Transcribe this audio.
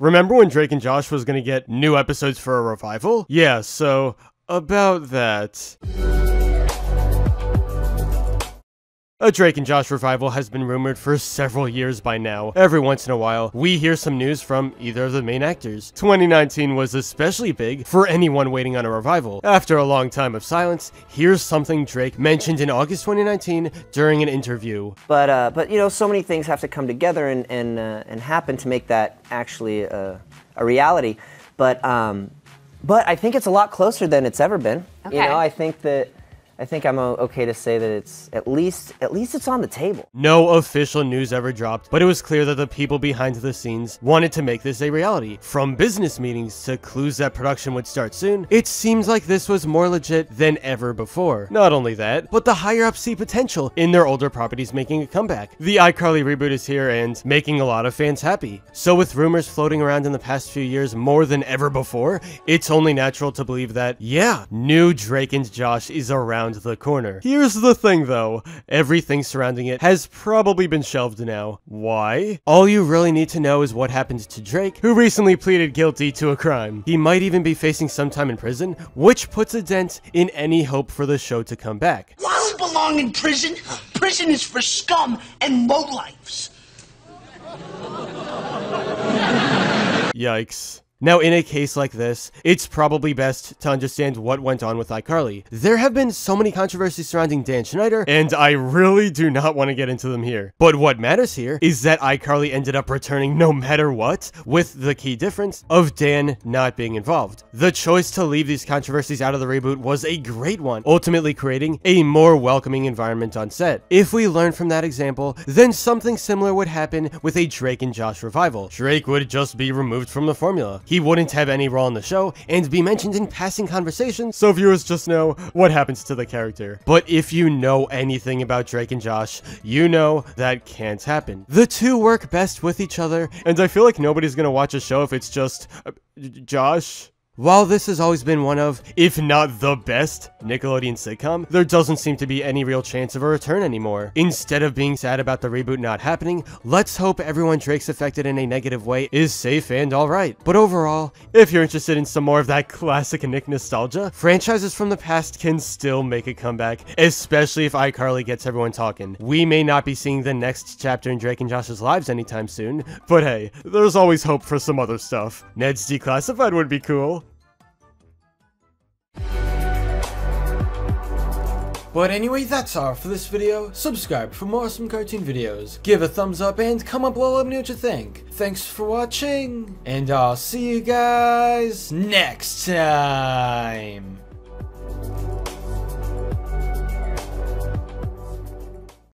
Remember when Drake and Josh was gonna get new episodes for a revival? Yeah, so about that. A Drake and Josh revival has been rumored for several years by now. Every once in a while, we hear some news from either of the main actors. 2019 was especially big for anyone waiting on a revival. After a long time of silence, here's something Drake mentioned in August 2019 during an interview. But you know, so many things have to come together and happen to make that actually a reality. But I think it's a lot closer than it's ever been. Okay. You know, I think I'm okay to say that it's at least it's on the table. No official news ever dropped, but it was clear that the people behind the scenes wanted to make this a reality. From business meetings to clues that production would start soon, it seems like this was more legit than ever before. Not only that, but the higher-ups see potential in their older properties making a comeback. The iCarly reboot is here and making a lot of fans happy. So with rumors floating around in the past few years more than ever before, it's only natural to believe that, yeah, new Drake and Josh is around the corner. Here's the thing though, everything surrounding it has probably been shelved now. Why? All you really need to know is what happened to Drake, who recently pleaded guilty to a crime. He might even be facing some time in prison, which puts a dent in any hope for the show to come back. Why do you belong in prison? Prison is for scum and lowlifes. Yikes. Now, in a case like this, it's probably best to understand what went on with iCarly. There have been so many controversies surrounding Dan Schneider, and I really do not want to get into them here. But what matters here is that iCarly ended up returning no matter what, with the key difference of Dan not being involved. The choice to leave these controversies out of the reboot was a great one, ultimately creating a more welcoming environment on set. If we learn from that example, then something similar would happen with a Drake and Josh revival. Drake would just be removed from the formula. He wouldn't have any role in the show and be mentioned in passing conversations, so viewers just know what happens to the character. But if you know anything about Drake and Josh, you know that can't happen. The two work best with each other, and I feel like nobody's gonna watch a show if it's just Josh. While this has always been one of, if not the best, Nickelodeon sitcom, there doesn't seem to be any real chance of a return anymore. Instead of being sad about the reboot not happening, let's hope everyone Drake's affected in a negative way is safe and alright. But overall, if you're interested in some more of that classic Nick nostalgia, franchises from the past can still make a comeback, especially if iCarly gets everyone talking. We may not be seeing the next chapter in Drake and Josh's lives anytime soon, but hey, there's always hope for some other stuff. Ned's Declassified would be cool. But anyway, that's all for this video. Subscribe for more awesome cartoon videos, give a thumbs up, and comment below, let me know what you think. Thanks for watching, and I'll see you guys next time!